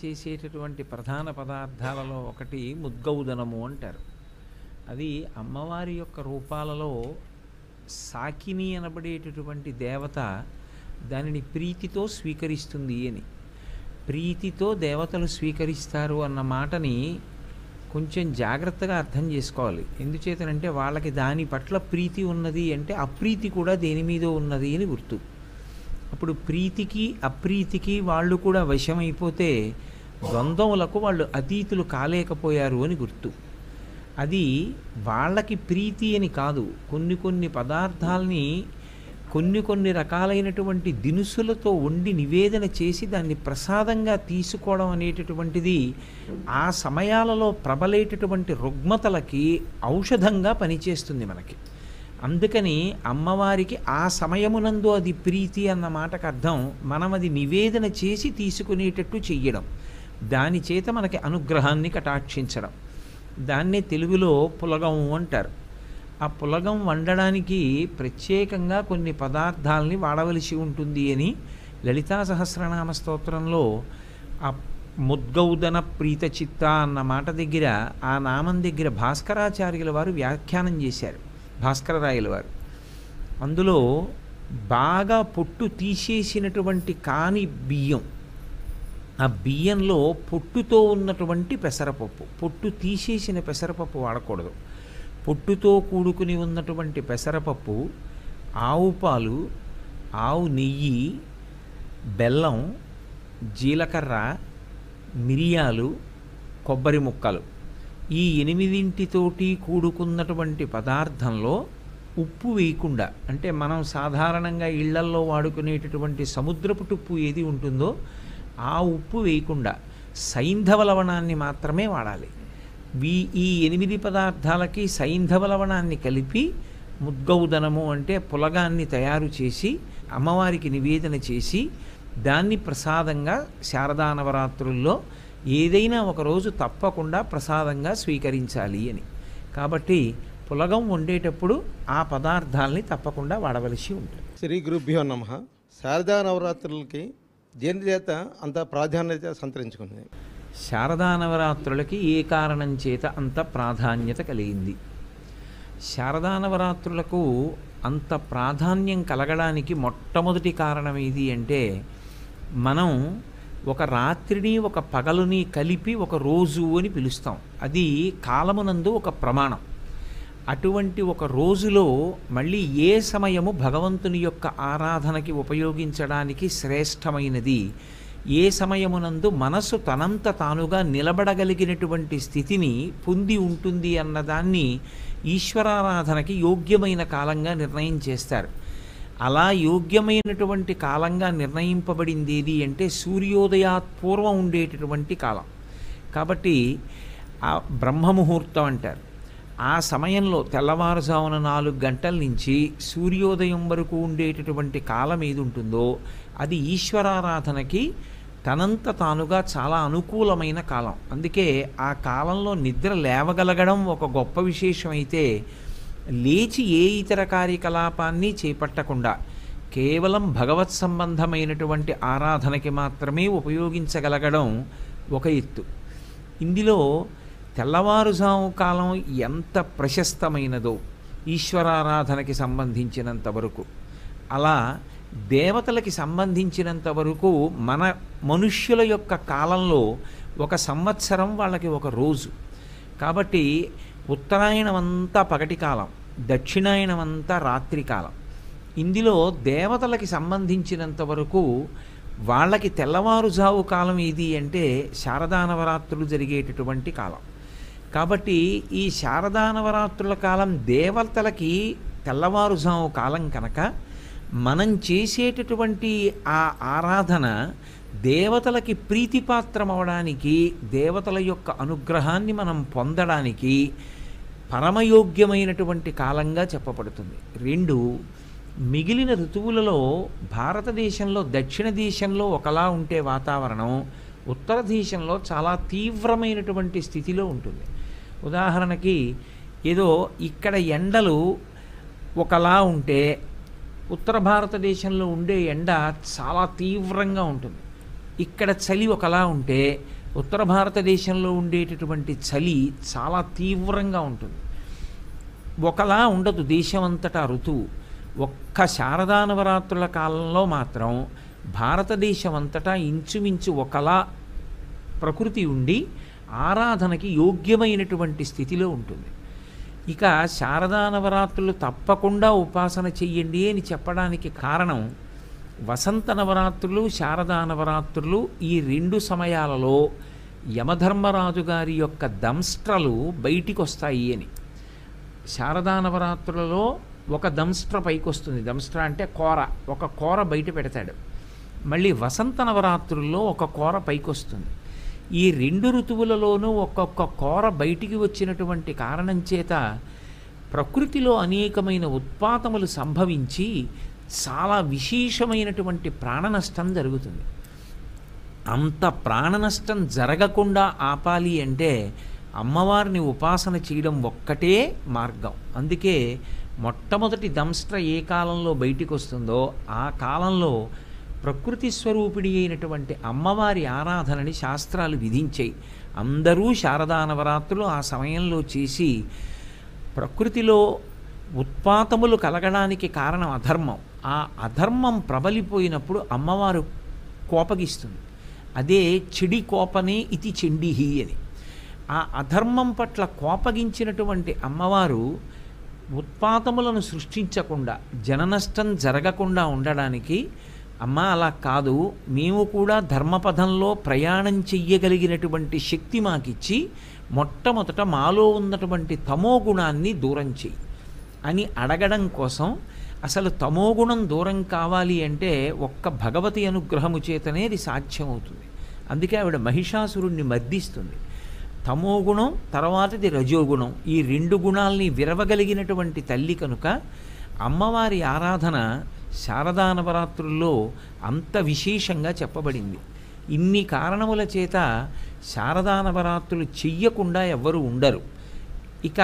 చేసేటటువంటి ప్రధాన పదార్థాలలో ఒకటి ముద్గౌదనము అంటారు. అది అమ్మవారి యొక్క రూపాలలో సాకిని అనబడేటటువంటి దేవత దానిని ప్రీతితో స్వీకరిస్తుంది అని, ప్రీతితో దేవతలు స్వీకరిస్తారు అన్న మాటని కొంచెం జాగ్రత్తగా అర్థం చేసుకోవాలి. ఎందుచేతనంటే వాళ్ళకి దాని పట్ల ప్రీతి ఉన్నది అంటే అప్రీతి కూడా దేని మీద ఉన్నది అని గుర్తు. అప్పుడు ప్రీతికి అప్రీతికి వాళ్ళు కూడా వశమైపోతే ద్వంద్వములకు వాళ్ళు అతీతులు కాలేకపోయారు అని గుర్తు. అది వాళ్ళకి ప్రీతి అని కాదు, కొన్ని కొన్ని పదార్థాలని కొన్ని కొన్ని రకాలైనటువంటి దినుసులతో వండి నివేదన చేసి దాన్ని ప్రసాదంగా తీసుకోవడం అనేటటువంటిది ఆ సమయాలలో ప్రబలేటటువంటి రుగ్మతలకి ఔషధంగా పనిచేస్తుంది మనకి. అందుకని అమ్మవారికి ఆ సమయమునందు అది ప్రీతి అన్న మాటకు అర్థం మనం అది నివేదన చేసి తీసుకునేటట్టు చెయ్యడం, దాని చేత మనకి అనుగ్రహాన్ని కటాక్షించడం. దాన్నే తెలుగులో పులగం అంటారు. ఆ పులగం వండడానికి ప్రత్యేకంగా కొన్ని పదార్థాలని వాడవలసి ఉంటుంది అని లలితా సహస్రనామ స్తోత్రంలో ఆ ముద్గౌదన ప్రీత చిత్త అన్న మాట దగ్గర, ఆ నామం దగ్గర భాస్కరాచార్యుల వారు వ్యాఖ్యానం చేశారు. భాస్కరరాయల వారు అందులో బాగా పొట్టు తీసేసినటువంటి కాని బియ్యం, ఆ బియ్యంలో పొట్టుతో ఉన్నటువంటి పెసరపప్పు, పొట్టు తీసేసిన పెసరపప్పు వాడకూడదు. పొట్టుతో కూడుకుని ఉన్నటువంటి పెసరపప్పు, ఆవు పాలు, ఆవు నెయ్యి, బెల్లం, జీలకర్ర, మిరియాలు, కొబ్బరి ముక్కలు, ఈ 8 కూడుకున్నటువంటి పదార్థంలో ఉప్పు వేయకుండా, అంటే మనం సాధారణంగా ఇళ్లల్లో వాడుకునేటటువంటి సముద్రపుటుప్పు ఏది ఉంటుందో ఆ ఉప్పు వేయకుండా సైంధవ లవణాన్ని మాత్రమే వాడాలి. ఈ 8 పదార్థాలకి సైంధవ లవణాన్ని కలిపి ముద్గౌదనము అంటే పులగాన్ని తయారు చేసి అమ్మవారికి నివేదన చేసి దాన్ని ప్రసాదంగా శారదా నవరాత్రుల్లో ఏదైనా ఒకరోజు తప్పకుండా ప్రసాదంగా స్వీకరించాలి అని. కాబట్టి పులగం వండేటప్పుడు ఆ పదార్థాలని తప్పకుండా వాడవలసి ఉంటుంది. శ్రీ గురుభ్యో నమః. శారదా నవరాత్రులకి దేని చేత అంత ప్రాధాన్యత సంతరించుకుంది? శారదా నవరాత్రులకి ఏ కారణం చేత అంత ప్రాధాన్యత కలిగింది? శారదా నవరాత్రులకు అంత ప్రాధాన్యం కలగడానికి మొట్టమొదటి కారణం ఏది అంటే, మనం ఒక రాత్రిని ఒక పగలుని కలిపి ఒక రోజు అని పిలుస్తాం. అది కాలమునందు ఒక ప్రమాణం. అటువంటి ఒక రోజులో మళ్ళీ ఏ సమయము భగవంతుని యొక్క ఆరాధనకి ఉపయోగించడానికి శ్రేష్టమైనది, ఏ సమయమునందు మనసు తనంత తానుగా నిలబడగలిగినటువంటి స్థితిని పొంది ఉంటుంది అన్నదాన్ని ఈశ్వరారాధనకి యోగ్యమైన కాలంగా నిర్ణయం చేస్తారు. అలా యోగ్యమైనటువంటి కాలంగా నిర్ణయింపబడింది ఏది అంటే సూర్యోదయాత్పూర్వం ఉండేటటువంటి కాలం. కాబట్టి ఆ బ్రహ్మముహూర్తం అంటారు. ఆ సమయంలో తెల్లవారుజామున 4 గంటల నుంచి సూర్యోదయం వరకు ఉండేటటువంటి కాలం ఏది ఉంటుందో అది ఈశ్వరారాధనకి తనంత తానుగా చాలా అనుకూలమైన కాలం. అందుకే ఆ కాలంలో నిద్ర లేవగలగడం ఒక గొప్ప విశేషమైతే, లేచి ఏ ఇతర కార్యకలాపాన్ని చేపట్టకుండా కేవలం భగవత్ సంబంధమైనటువంటి ఆరాధనకి మాత్రమే ఉపయోగించగలగడం ఒక ఎత్తు. ఇందులో తెల్లవారుజాము కాలం ఎంత ప్రశస్తమైనదో ఈశ్వరారాధనకి సంబంధించినంత వరకు, అలా దేవతలకి సంబంధించినంత వరకు మన మనుష్యుల యొక్క కాలంలో 1 సంవత్సరం వాళ్ళకి 1 రోజు. కాబట్టి ఉత్తరాయణం అంతా పగటి కాలం, దక్షిణాయనం అంతా రాత్రి కాలం. ఇందులో దేవతలకి సంబంధించినంత వరకు వాళ్ళకి తెల్లవారుజావు కాలం ఏది అంటే శారదా నవరాత్రులు జరిగేటటువంటి కాలం. కాబట్టి ఈ శారదా నవరాత్రుల కాలం దేవతలకి తెల్లవారుజాము కాలం కనుక మనం చేసేటటువంటి ఆ ఆరాధన దేవతలకి ప్రీతిపాత్రమవడానికి, దేవతల యొక్క అనుగ్రహాన్ని మనం పొందడానికి పరమయోగ్యమైనటువంటి కాలంగా చెప్పబడుతుంది. 2, మిగిలిన ఋతువులలో భారతదేశంలో దక్షిణ దేశంలో ఒకలా ఉంటే వాతావరణం ఉత్తర దేశంలో చాలా తీవ్రమైనటువంటి స్థితిలో ఉంటుంది. ఉదాహరణకి ఏదో ఇక్కడ ఎండలు ఒకలా ఉంటే ఉత్తర భారతదేశంలో ఉండే ఎండ చాలా తీవ్రంగా ఉంటుంది. ఇక్కడ చలి ఒకలా ఉంటే ఉత్తర భారతదేశంలో ఉండేటటువంటి చలి చాలా తీవ్రంగా ఉంటుంది. ఒకలా ఉండదు దేశం అంతటా ఋతువు. ఒక్క శారదా నవరాత్రుల కాలంలో మాత్రం భారతదేశం అంతటా ఇంచుమించు ఒకలా ప్రకృతి ఉండి ఆరాధనకి యోగ్యమైనటువంటి స్థితిలో ఉంటుంది. ఇక శారదా నవరాత్రులు తప్పకుండా ఉపాసన చెయ్యండి అని చెప్పడానికి కారణం, వసంత నవరాత్రులు శారదా నవరాత్రులు ఈ రెండు సమయాలలో యమధర్మరాజు గారి యొక్క దంష్ట్రలు బయటికి వస్తాయి అని. శారదా నవరాత్రులలో ఒక దంష్ట్ర పైకి వస్తుంది, దంష్ట్ర అంటే కూర, ఒక కూర బయట పెడతాడు. మళ్ళీ వసంత నవరాత్రుల్లో ఒక కూర పైకి వస్తుంది. ఈ రెండు ఋతువులలోనూ ఒక్కొక్క కూర బయటికి వచ్చినటువంటి కారణం చేత ప్రకృతిలో అనేకమైన ఉత్పాతములు సంభవించి చాలా విశేషమైనటువంటి ప్రాణనష్టం జరుగుతుంది. అంత ప్రాణనష్టం జరగకుండా ఆపాలి అంటే అమ్మవారిని ఉపాసన చేయడం ఒక్కటే మార్గం. అందుకే మొట్టమొదటి దంష్ట్ర ఏ కాలంలో బయటికి వస్తుందో ఆ కాలంలో ప్రకృతి స్వరూపిణి అయినటువంటి అమ్మవారి ఆరాధనని శాస్త్రాలు విధించాయి. అందరూ శారదా నవరాత్రులు ఆ సమయంలో చేసి ప్రకృతిలో ఉత్పాతములు కలగడానికి కారణం అధర్మం. ఆ అధర్మం ప్రబలిపోయినప్పుడు అమ్మవారు కోపగిస్తుంది. అదే చెడి కోపనే ఇతి చెండిహి అని. ఆ అధర్మం పట్ల కోపగించినటువంటి అమ్మవారు ఉత్పాతములను సృష్టించకుండా జననష్టం జరగకుండా ఉండడానికి, అమ్మ అలా కాదు మేము కూడా ధర్మపథంలో ప్రయాణం చెయ్యగలిగినటువంటి శక్తి మాకిచ్చి మొట్టమొదట మాలో ఉన్నటువంటి తమోగుణాన్ని దూరం చెయ్యి అని అడగడం కోసం. అసలు తమోగుణం దూరం కావాలి అంటే ఒక్క భగవతి అనుగ్రహము చేతనేది సాధ్యమవుతుంది. అందుకే ఆవిడ మహిషాసురుణ్ణి మర్దిస్తుంది. తమోగుణం తర్వాతది రజోగుణం, ఈ రెండు గుణాల్ని విరవగలిగినటువంటి తల్లి కనుక అమ్మవారి ఆరాధన శారదా నవరాత్రుల్లో అంత విశేషంగా చెప్పబడింది. ఇన్ని కారణముల చేత శారదా నవరాత్రులు చెయ్యకుండా ఎవ్వరూ ఉండరు. ఇక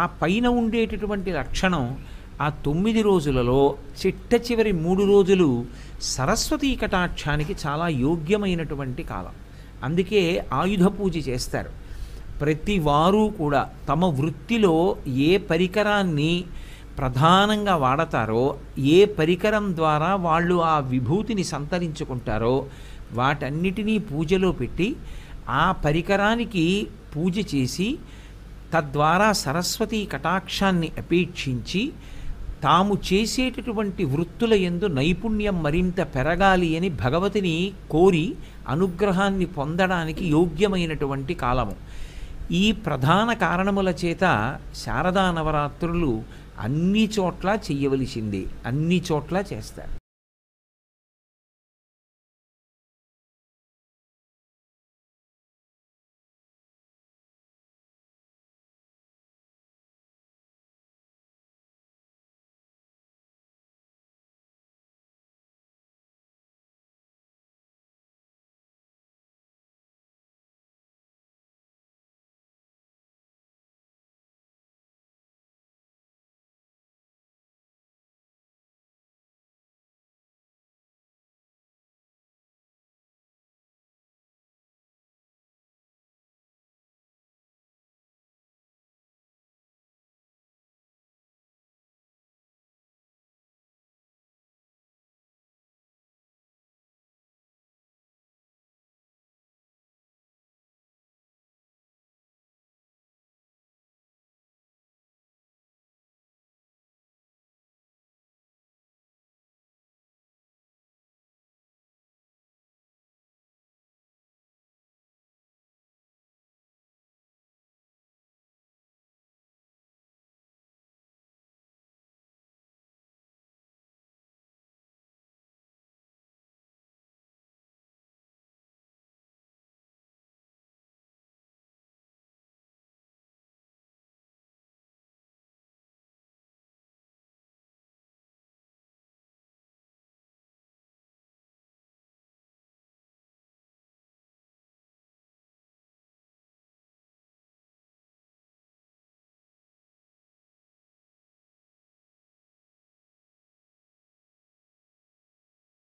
ఆ పైన ఉండేటటువంటి లక్షణం, ఆ 9 రోజులలో చిట్ట చివరి 3 రోజులు సరస్వతీ కటాక్షానికి చాలా యోగ్యమైనటువంటి కాలం. అందుకే ఆయుధ పూజ చేస్తారు. ప్రతి వారు కూడా తమ వృత్తిలో ఏ పరికరాన్ని ప్రధానంగా వాడతారో, ఏ పరికరం ద్వారా వాళ్ళు ఆ విభూతిని సంతరించుకుంటారో వాటన్నిటినీ పూజలో పెట్టి ఆ పరికరానికి పూజ చేసి తద్వారా సరస్వతీ కటాక్షాన్ని అపేక్షించి తాము చేసేటటువంటి వృత్తుల యందు నైపుణ్యం మరింత పెరగాలి అని భగవతిని కోరి అనుగ్రహాన్ని పొందడానికి యోగ్యమైనటువంటి కాలము. ఈ ప్రధాన కారణముల చేత శారదా నవరాత్రులు అన్ని చోట్ల చేయవలసిందే, అన్ని చోట్ల చేస్తారు.